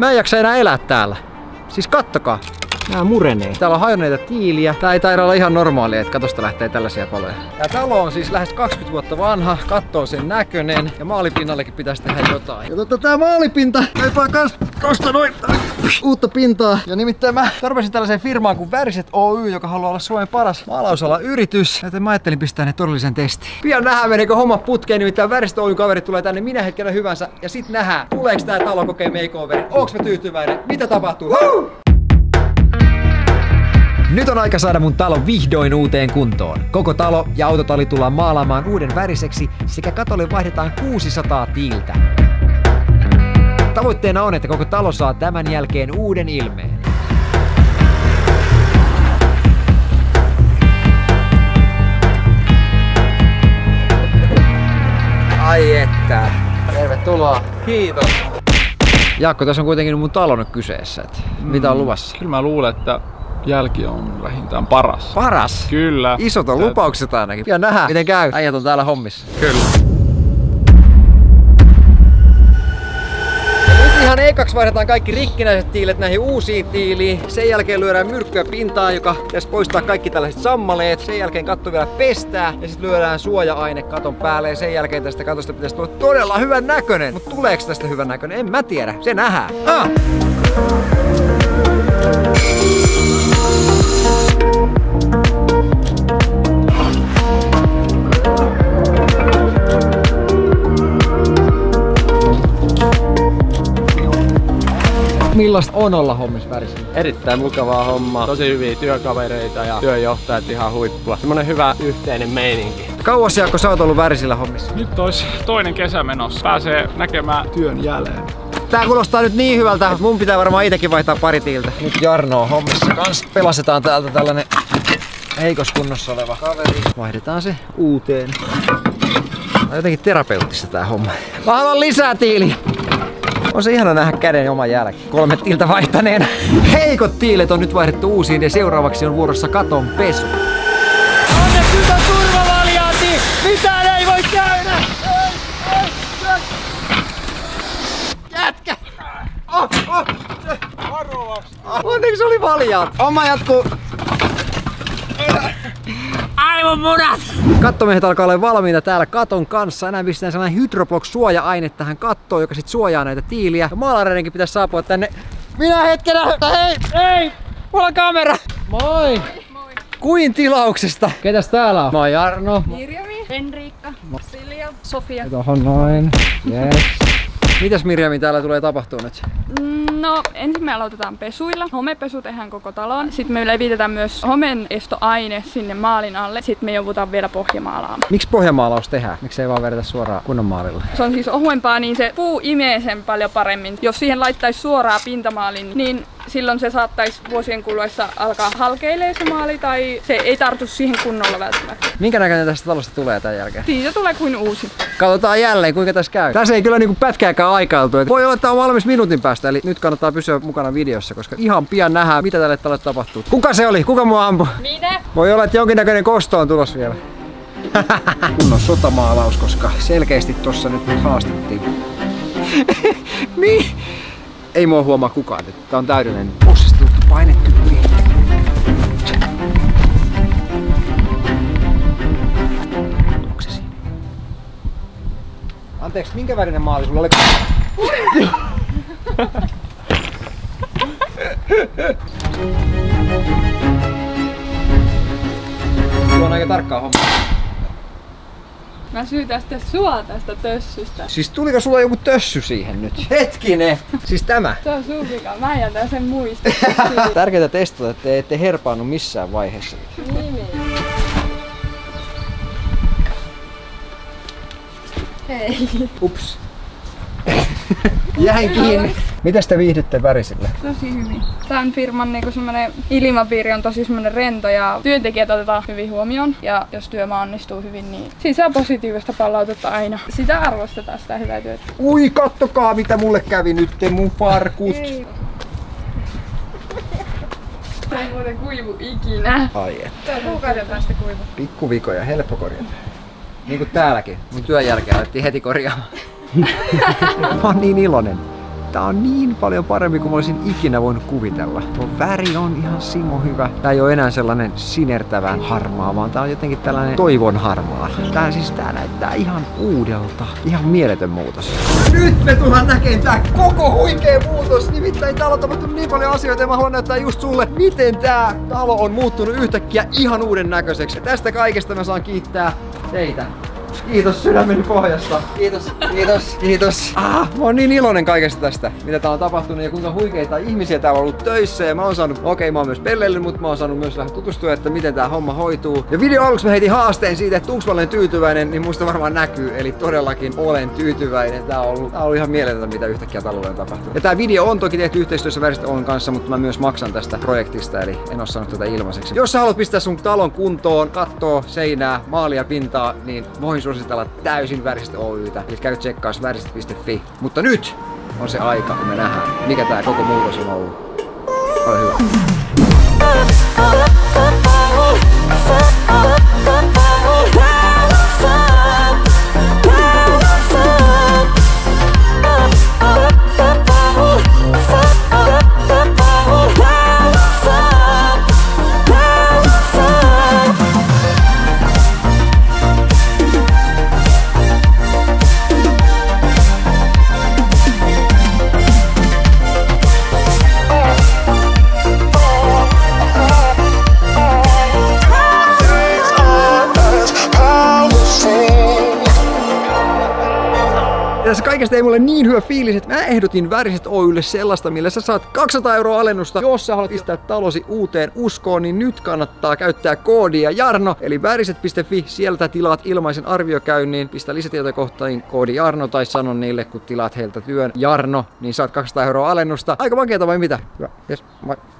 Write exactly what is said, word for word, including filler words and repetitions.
Mä en jaksa enää elää täällä. Siis kattokaa. Nää murenee. Täällä on hajoneita tiiliä. Tää ei taida olla ihan normaalia, että katosta lähtee tällaisia paloja. Tää talo on siis lähes kaksikymmentä vuotta vanha, katto on sen näköinen ja maalipinnallekin pitäisi tehdä jotain. Ja totta tää maalipinta kaipaa kans kosta noin uutta pintaa. Ja nimittäin mä tarpesin tällaiseen firmaan kuin Väriset Oy, joka haluaa olla Suomen paras maalausalan yritys. Joten mä ajattelin pistää ne todellisen testiin. Pian nähdään meneekö homma putkeen, nimittäin Väriset Oy kaverit tulee tänne minä hetkenä hyvänsä. Ja sit nähdään, tuleeks tää talo kokee makeoverin, onks mä tyytyväinen, mitä tapahtuu. Huh! Nyt on aika saada mun talo vihdoin uuteen kuntoon. Koko talo ja autotalli tullaan maalaamaan uuden väriseksi sekä katolle vaihdetaan kuusisataa tiiltä. Tavoitteena on, että koko talo saa tämän jälkeen uuden ilmeen. Ai että. Tervetuloa. Kiitos. Jaakko, tässä on kuitenkin mun talo nyt kyseessä. Mm. Mitä on luvassa? Kyllä mä luulen, että jälki on vähintään paras. Paras? Kyllä. Isot on lupaukset ainakin. Pian nähdään, miten käy. Äijät on täällä hommissa. Kyllä. Ja nyt ihan ekaksi vaihdetaan kaikki rikkinäiset tiilet näihin uusiin tiiliin. Sen jälkeen lyödään myrkkyä pintaan, joka pitäisi poistaa kaikki tällaiset sammaleet. Sen jälkeen katto vielä pestää ja sitten lyödään suoja-aine katon päälle. Ja sen jälkeen tästä katosta pitäisi tulla todella hyvän näköinen. Mutta tuleeko tästä hyvän näköinen? En mä tiedä. Se nähdään. Ah! Millaista on olla hommissa Värisillä? Erittäin mukavaa hommaa. Tosi hyviä työkavereita ja työjohtajat ihan huippua. Semmonen hyvä yhteinen meininki. Kauas Jaakko sä oot ollut Värisillä hommissa? Nyt ois toinen kesä menossa. Pääsee näkemään työn jälleen. Tää kuulostaa nyt niin hyvältä, että mun pitää varmaan itsekin vaihtaa pari tiiltä. Nyt Jarno on hommissa kans. Pelastetaan täältä tällainen heikossa kunnossa oleva kaveri. Vaihdetaan se uuteen. On jotenkin terapeuttista tää homma. Mä haluan lisää tiiliä. On se ihana nähdä käden oman jälki. Kolme tiiltä vaihtaneena. Heikot tiilet on nyt vaihdettu uusiin ja seuraavaksi on vuorossa katon pesu. Anne tytön turvavaljaanti! Mitään ei voi käydä! Ei, ei, ei. Jätkä! Oh, oh. Varovasti! Onneksi oli valjaat! Oma jatkuu! Aivomunat! Kattomiehet alkaa olla valmiita täällä katon kanssa. Enää pistetään sellainen hydroblock-suoja-aine tähän kattoon, joka sit suojaa näitä tiiliä. Ja maalareidenkin pitäisi saapua tänne. Minä hetkenä! Hei! Hei! Mulla on kamera! Moi! Moi! Kuin tilauksesta! Ketäs täällä on? Mä oon Jarno. Mirjami. Henriikka. Silja. Sofia. Tuohon noin. Yes. Mitäs Mirjami täällä tulee tapahtua nyt? No, ensin me aloitetaan pesuilla. Homepesu tehdään koko taloon. Sitten me levitetään myös homeenestoaine sinne maalin alle. Sitten me joudutaan vielä pohjamaalaamaan. Miksi pohjamaalaus tehdään? Miksi ei vaan vedetä suoraan kunnon maalilla? Se on siis ohuempaa, niin se puu imee sen paljon paremmin. Jos siihen laittaisi suoraan pintamaalin, niin silloin se saattaisi vuosien kuluessa alkaa halkeilee se maali tai se ei tartu siihen kunnolla välttämättä. Minkä näköinen tästä talosta tulee tämän jälkeen? Siitä tulee kuin uusi. Katsotaan jälleen kuinka tässä käy. Tässä ei kyllä niinku pätkääkään aikailtu. Voi olla, että on valmis minuutin päästä, eli nyt kannattaa pysyä mukana videossa, koska ihan pian nähdään mitä tälle talolle tapahtuu. Kuka se oli? Kuka mua ampui? Minä! Voi olla, että jonkinnäköinen kosto on tulos vielä. Kunnon sotamaalaus, koska selkeästi tossa nyt haastettiin. Niin. Ei mua huomaa kukaan, että tää on täydellinen. Pussista tullut painettu. Onko se siinä? Anteeksi, minkä värinen maali sulla oli? Tuo on aika tarkkaa hommaa. Mä syytän sitten sua tästä tössystä. Siis tuliko sulla joku tössy siihen nyt? Hetkinen! Siis tämä? Se on sun vika. Mä jätän sen muistin. Tärkeintä testata, että te ette herpaannu missään vaiheessa. Nimi. Hei. Ups. Jäin kiinni. Mitäs te viihdytte Värisillä? Tosi hyvin. Tämän firman niinku semmoinen ilmapiiri on tosi semmoinen rento ja työntekijät otetaan hyvin huomioon. Ja jos työmaa onnistuu hyvin, niin siinä saa positiivista palautetta aina. Sitä arvostetaan, sitä hyvää työtä. Ui, kattokaa mitä mulle kävi nyt te mun farkut. Ei. Tämä ei muuten kuivu ikinä. Ai että. Kuukauden päästä kuivu. Pikkuvikoja, helppo korjata. Niinku täälläkin. Mun työn jälkeen alettiin heti korjaamaan. Mä oon niin iloinen. Tää on niin paljon parempi kuin mä olisin ikinä voinut kuvitella. Tuo väri on ihan simo hyvä. Tää ei ole enää sellainen sinertävän harmaa, vaan tää on jotenkin tällainen toivon harmaa. Tää siis tää näyttää ihan uudelta. Ihan mieletön muutos. Nyt me tullaan näkemään tää koko huikea muutos. Nimittäin täällä on tapahtunut niin paljon asioita ja mä haluan näyttää just sulle, miten tää talo on muuttunut yhtäkkiä ihan uuden näköiseksi. Ja tästä kaikesta mä saan kiittää teitä. Kiitos sydämeni pohjasta. Kiitos, kiitos, kiitos. Ah, mä oon niin iloinen kaikesta tästä, mitä täällä on tapahtunut ja kuinka huikeita ihmisiä täällä on ollut töissä. Ja mä oon saanut, okei okay, mä oon myös pelleillyt, mutta mä oon saanut myös vähän tutustua, että miten tää homma hoituu. Ja video aluksi mä heitin haasteen siitä, että onks mä olen tyytyväinen, niin musta varmaan näkyy. Eli todellakin olen tyytyväinen. Tää on ollut, tää on ollut ihan mieletöntä, mitä yhtäkkiä täällä on tapahtunut. Ja tää video on toki tehty yhteistyössä Väriset Oyn kanssa, mutta mä myös maksan tästä projektista, eli en oo saanut tätä ilmaiseksi. Jos sä haluat pistää sun talon kuntoon, kattoo, seinää, maalia, pintaa, niin voin suositella täysin Väriset Oy:tä, eli käy tsekkaus väriset piste fi. Mutta nyt on se aika, kun me nähdään, mikä tää koko muutos on ollut. Ole hyvä. Tässä kaikesta ei mulle niin hyvä fiilis, että mä ehdotin Väriset Oy:lle sellaista, millä sä saat kaksisataa euroa alennusta. Jos sä haluat pistää talosi uuteen uskoon, niin nyt kannattaa käyttää koodia Jarno, eli väriset piste fi. Sieltä tilaat ilmaisen arviokäynnin, pistä lisätietoja kohtaan koodi Jarno tai sano niille, kun tilaat heiltä työn Jarno, niin saat kaksisataa euroa alennusta. Aika makeeta vai mitä? Hyvä, yes,